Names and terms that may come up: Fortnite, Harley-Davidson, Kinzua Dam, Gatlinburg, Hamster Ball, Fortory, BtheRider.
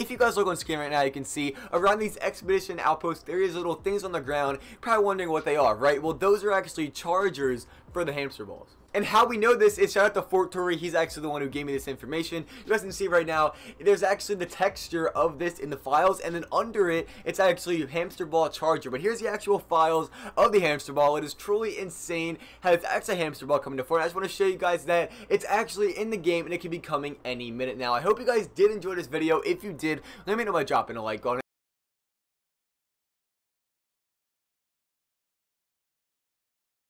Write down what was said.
If you guys look on screen right now, you can see around these expedition outposts, there is little things on the ground. Probably wondering what they are, right? Well, those are actually chargers for the hamster balls. And how we know this is shout out to Fortory. He's actually the one who gave me this information. You guys can see right now, there's actually the texture of this in the files, and then under it, it's actually hamster ball charger. But here's the actual files of the hamster ball. It is truly insane how it's actually a hamster ball coming to Fortnite. I just want to show you guys that it's actually in the game and it could be coming any minute now. I hope you guys did enjoy this video. If you did, let me know by dropping a like on it.